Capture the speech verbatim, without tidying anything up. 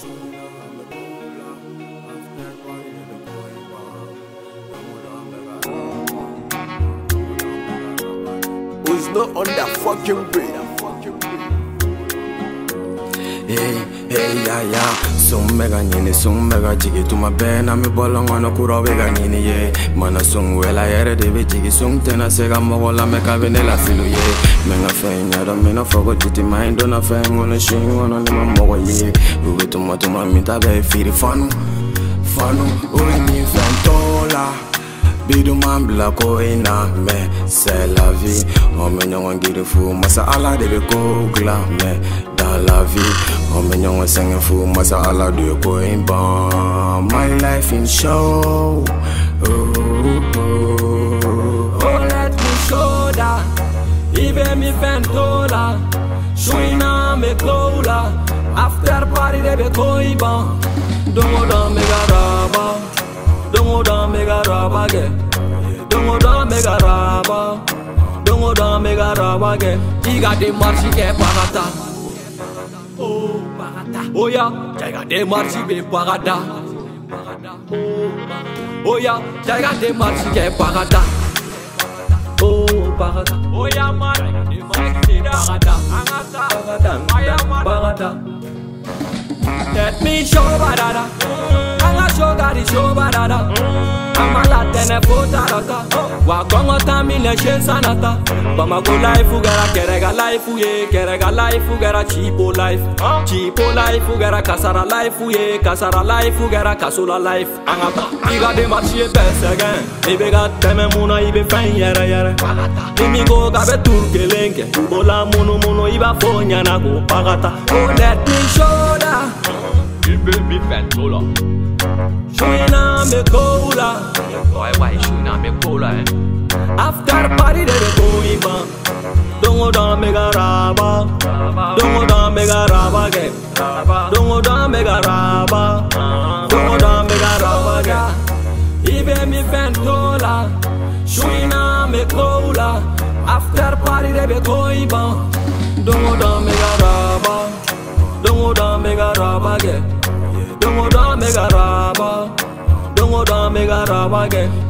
Who's not on that fucking bread? Hey, hey, yeah, yeah. Some mega nini, some mega jiggy. To my band, I'm a ballon on a kura vega nini, yeah. Mana song well, I had a baby jiggy. Some ten, I said, I'm a walla, make a vanilla filo, yeah. Men are fang, I don't mean I forgot it in mind. Don't a fang on a shame on a mama, yeah. We wait to my to my meet a very fitty funnel. Funnel, only me fantola. Biduman blako ina me c'est la vie. On me nyonga ngirifu masa ala debe kogla me dans la vie. On me nyonga sengefu masa ala debe ko imba. My life in show. Oh, oh, oh. Oh, let me show that. Ibe mi ventola. Shuina me kola. After party debe ko iba. Dongo don me garaba. Don't go down, make a rap again. Don't go down, make a rap. Don't go down, make a rap again. He got the march, he get parata. Oh, parata. Oh yeah, he got the march, he be parata. Oh yeah, he got the march, he get parata. Oh, parata. Oh yeah, man, he got the march, parata, parata, parata. Let me show parata. Shogari shobarada, amala tene potarata. Wakongo tamile shensanata, bamago life ugara kerega life uye kerega life ugara cheapo life, cheapo life ugara kasara life uye kasara life ugara kasula life. Angata, iga de machi pesege, ibega teme muna ibe fain yera yera. Imigo gabe turkelenge, bola muno muno iba fonya na go pagata. Let me shoda, ibe mi fendola. Shuna me cola, boy, why shuna me cola? After party they go iba. Don't go down, make a raba. Don't go down, make a raba again. Don't go down, make a raba. Don't go down, make a raba again. Even me ventola, shuna me cola. After party they go iba. Don't go down, make a raba. Don't go down, make a raba again. Don't go down, make a raba. Don't go down, make a raba again.